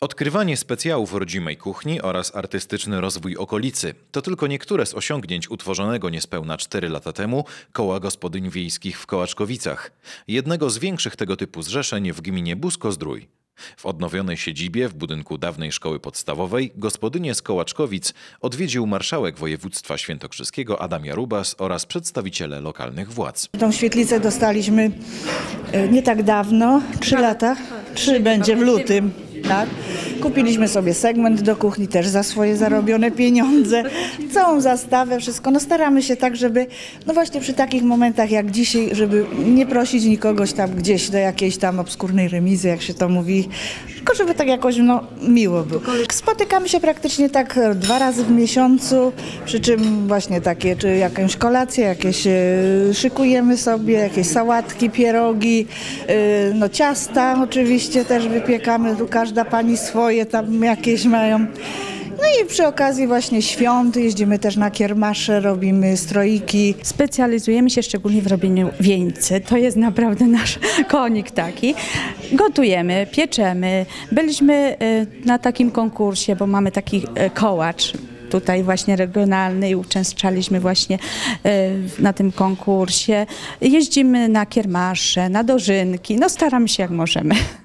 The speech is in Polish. Odkrywanie specjałów rodzimej kuchni oraz artystyczny rozwój okolicy to tylko niektóre z osiągnięć utworzonego niespełna 4 lata temu Koła Gospodyń Wiejskich w Kołaczkowicach, jednego z większych tego typu zrzeszeń w gminie Busko-Zdrój. W odnowionej siedzibie w budynku dawnej szkoły podstawowej gospodynie z Kołaczkowic odwiedził marszałek województwa świętokrzyskiego Adam Jarubas oraz przedstawiciele lokalnych władz. Tą świetlicę dostaliśmy nie tak dawno, 3 lata, będzie w lutym. Tak? Kupiliśmy sobie segment do kuchni też za swoje zarobione pieniądze, całą zastawę, wszystko. No staramy się tak, żeby właśnie przy takich momentach jak dzisiaj, żeby nie prosić nikogoś tam gdzieś do jakiejś tam obskurnej remizy, jak się to mówi, tylko żeby tak jakoś miło było. Spotykamy się praktycznie tak 2 razy w miesiącu, przy czym właśnie takie, czy jakąś kolację, jakieś szykujemy sobie, jakieś sałatki, pierogi, no ciasta oczywiście też wypiekamy, tu każda pani swoje tam jakieś mają. No i przy okazji właśnie świąt jeździmy też na kiermasze, robimy stroiki. Specjalizujemy się szczególnie w robieniu wieńcy. To jest naprawdę nasz konik taki. Gotujemy, pieczemy. Byliśmy na takim konkursie, bo mamy taki kołacz tutaj właśnie regionalny i uczęszczaliśmy właśnie na tym konkursie. Jeździmy na kiermasze, na dożynki. No staramy się jak możemy.